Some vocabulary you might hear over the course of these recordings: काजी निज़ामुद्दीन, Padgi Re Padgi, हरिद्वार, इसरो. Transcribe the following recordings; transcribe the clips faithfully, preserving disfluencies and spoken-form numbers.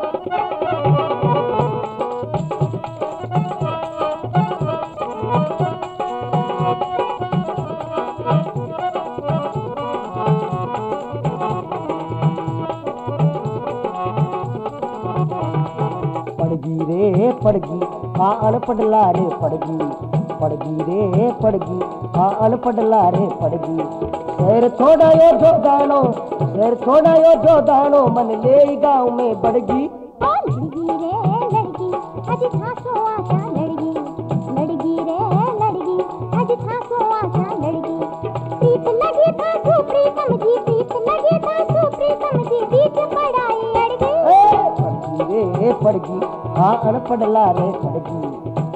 पड़गी रे पड़गी काल पडला रे पड़गी, पड़गी रे पड़गी काल पडला रे पड़गी। शेर छोड़ा यो जो दानो, शेर छोड़ा यो जो दानो, मन ले गाँव में पड़गी। पड़गी रे लड़गी आज थासो आजा लड़गी, लड़गी रे लड़गी आज थासो आजा लड़गी। प्रीत लगे थासो प्रीतम जी, प्रीत लगे थासो प्रीतम जी, बीत पड़ाई लड़गी। पड़गी रे पड़गी काल पडला रे पड़गी,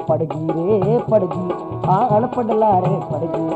पड़गी रे पड़गी काल पडला रे पड़गी।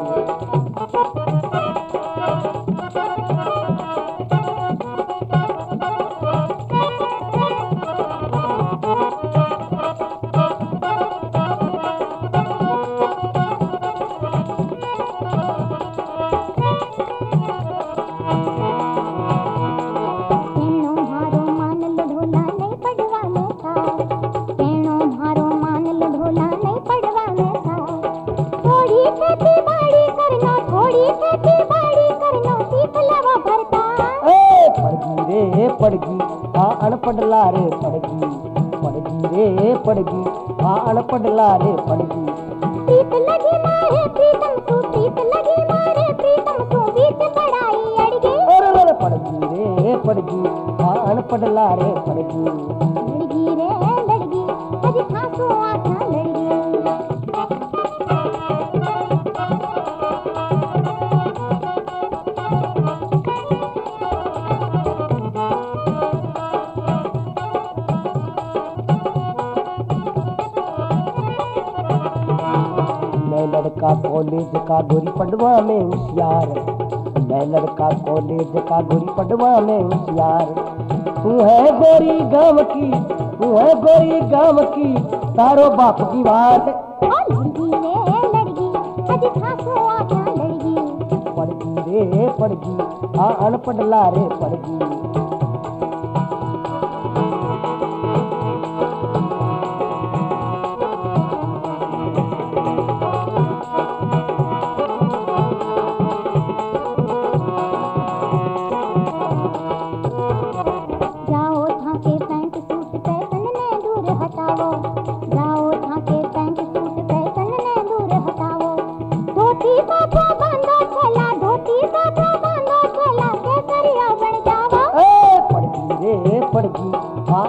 काल पडला रे पड़गी, पड़गी रे पड़गी काल पडला रे पड़गी। प्रीत लगी मारे प्रीतम को, प्रीत लगी मारे प्रीतम को, बीत पड़ाई अड़गी। अरे अरे पड़गी रे पड़गी काल पडला रे पड़गी, लड़गी रे लड़गी आज थासो आजा लड़गी। मैं लड़का कॉलेज का गोरी पडवा में होशियार, मैं लड़का कॉलेज का गोरी पडवा में होशियार। तू है गोरी गांव की, तू है गोरी गांव की, तारो बाप की बात। पड़गी रे लड़गी आज थासो आजा लड़गी, पड़गी रे पड़गी काल पडला रे पड़गी। पड़गी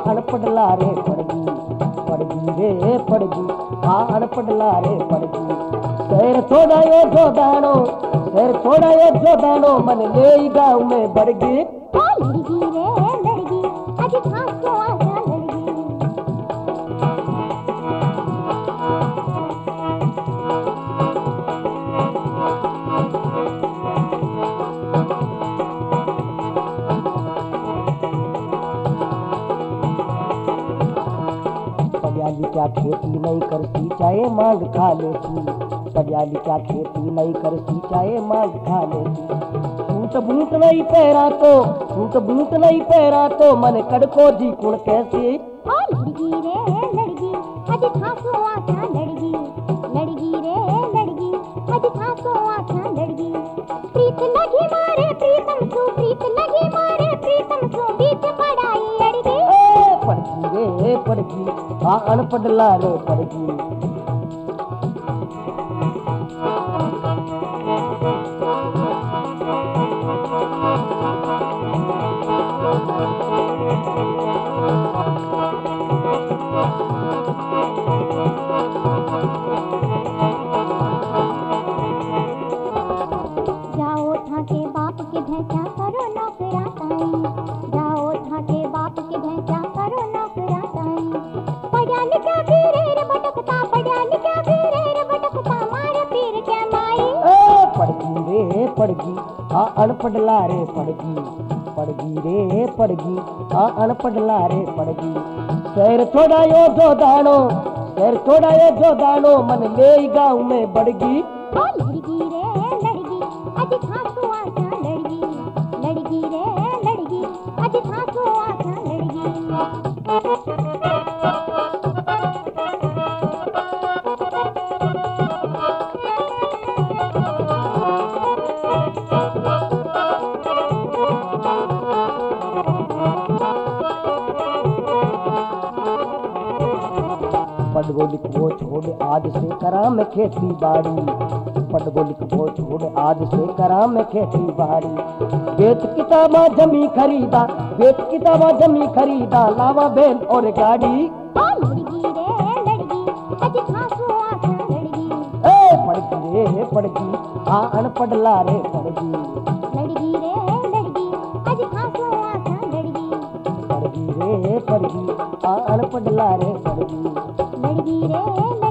काल पडला रे पड़गी, पड़गी रे पड़गी काल पडला रे पड़गी। शेर छोड़ा यो जो दानो, शेर छोड़ा यो जो दानो, मन ले गाँव में पड़गी। लड़गी रे लड़गी आज थासो आजा लड़गी। क्या खेती नहीं करती चाहे मांग खा लेती, पड़ियाली क्या खेती नहीं करती चाहे मांग खा लेती। ऊंट बूंट नहीं पहरा तो, ऊंट बूंट नहीं पहरा तो, मन कड़को जी कुण कैसी। लड़गी रे लड़गी आज थासो आजा लड़गी, लड़गी रे लड़गी आज थासो आजा लड़गी। प्रीत लगी मारे प्रीतम को, प्रीत लगी मारे प्रीतम को, बीत पड़ाई लड़गी। पड़गी रे पड़गी काल पडला रे पड़गी। जाओ था के बाप के भैंसा करो नौकरा ताई, जाओ था के बाप के भैंसा करो नौकरा ताई। पड़ियाली क्या फिरे रे भटकता, पड़ियाली क्या फिरे रे भटकता, मार पीर के माई। पड़गी रे पड़गी काल पडला रे पड़गी, पड़गी रे पड़गी काल पडला रे पड़गी। शेर छोड़ा यो जो दानो, शेर छोड़ा यो जो दानो, मन ले गाँव में पड़गी। लड़गी रे लड़गी आज थासो आजा लड़गी, लड़गी रे लड़गी आज थासो आजा लड़गी। पटगो लिखो छोड़ आज से करा में खेती बाड़ी, पटगो लिखो छोड़ आज से करा में खेती बाड़ी। बेच किताबा जमी खरीदा, बेच किताबा जमी खरीदा, लावा बैल और गाड़ी। ए पड़गी रे पड़गी आ अनपढ़ रे पड़गी, पड़गी रे पड़गी आ अनपढ़ रे पड़गी, पड़गी रे।